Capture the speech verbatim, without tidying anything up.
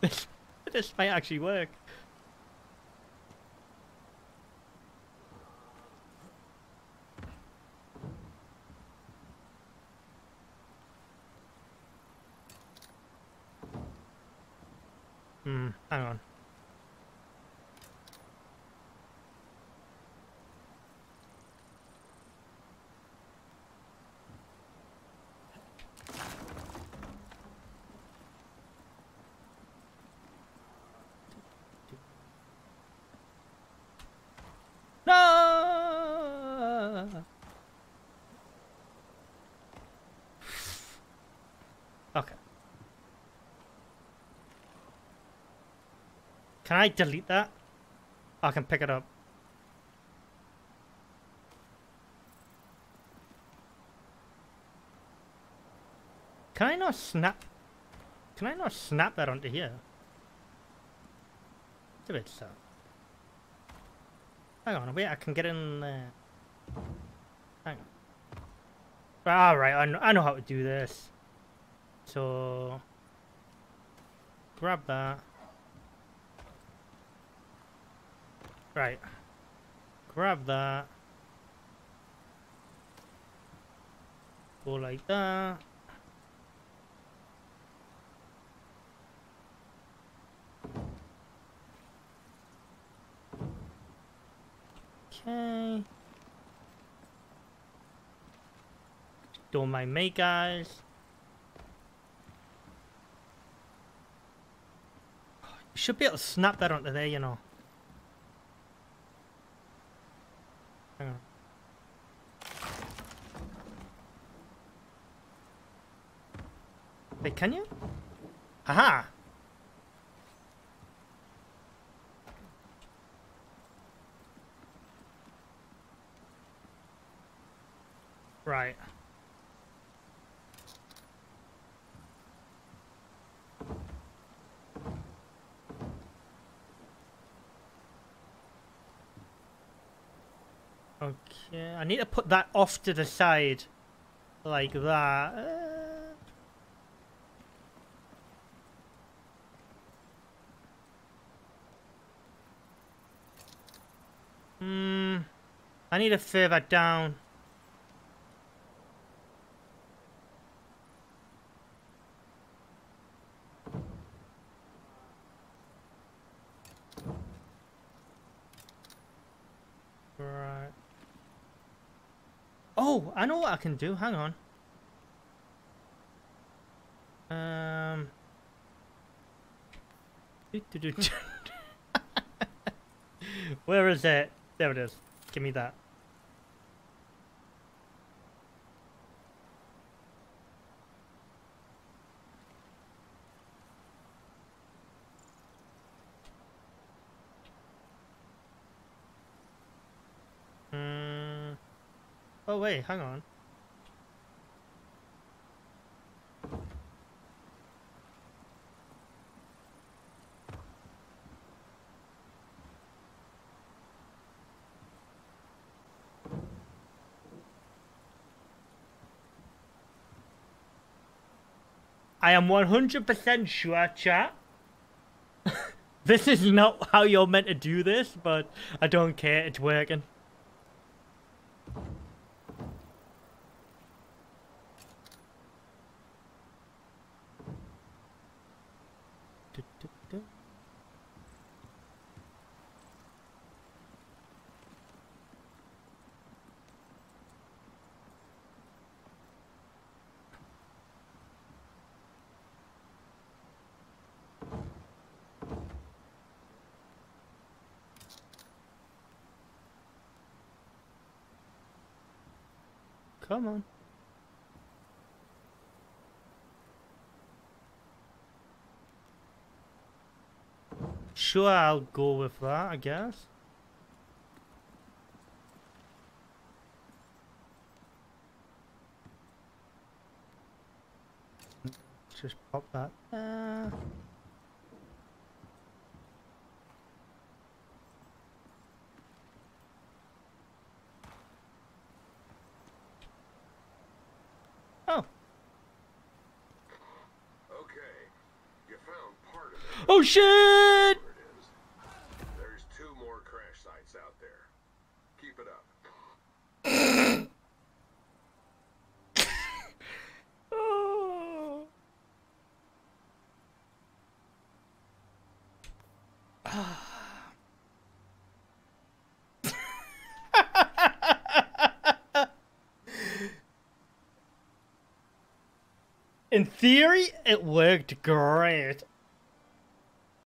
This, this might actually work. Hmm, hang on. Can I delete that? I can pick it up. Can I not snap? Can I not snap that onto here? It's a bit sad. Hang on, wait, I can get in there. Hang on. Alright, I know, I know how to do this. So, grab that. Right, grab that, go like that, okay, don't mind me guys, you should be able to snap that onto there, you know. Hang on. Wait, can you? Haha! Right. Okay, I need to put that off to the side, like that. Uh... Hmm, I need to further down. Oh, I know what I can do. Hang on. Um. Where is it? There it is. Give me that. Oh wait, hang on. I am one hundred percent sure, chat. This is not how you're meant to do this, but I don't care, it's working. Come on. Sure, I'll go with that, I guess. Just pop that there. Oh shit! There's two more crash sites out there. Keep it up. Oh. Ah. In theory, it worked great.